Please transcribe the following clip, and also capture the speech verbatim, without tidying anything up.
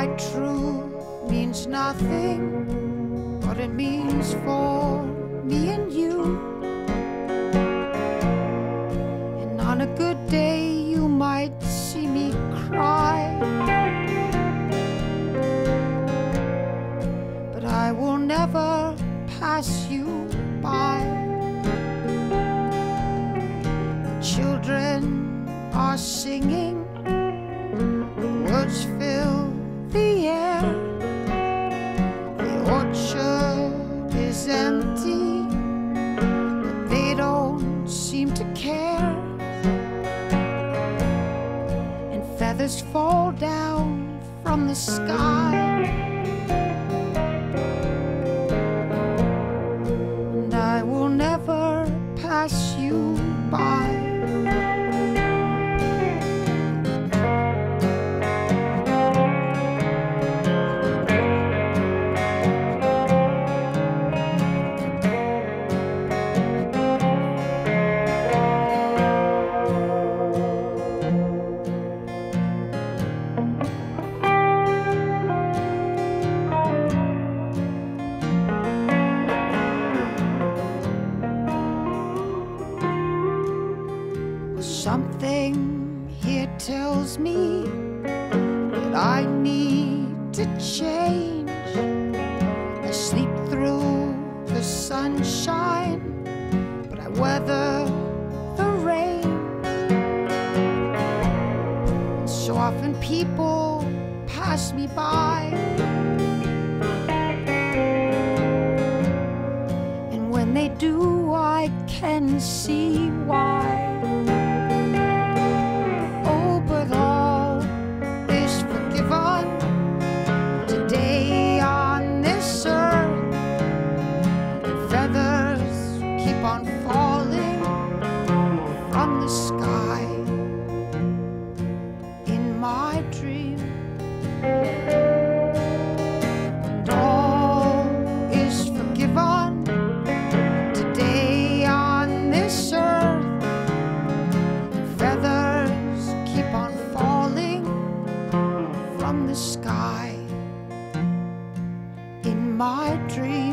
quite true means nothing, but it means for me and you. And on a good day you might see me cry, but I will never pass you by. The children are singing, the words fill the air. The orchard is empty, but they don't seem to care. And feathers fall down from the sky, and I will never pass you by. Something here tells me that I need to change. I sleep through the sunshine, but I weather the rain. And so often people pass me by, and when they do, I can see why. Sky in my dream, and all is forgiven today on this earth. And feathers keep on falling from the sky in my dream.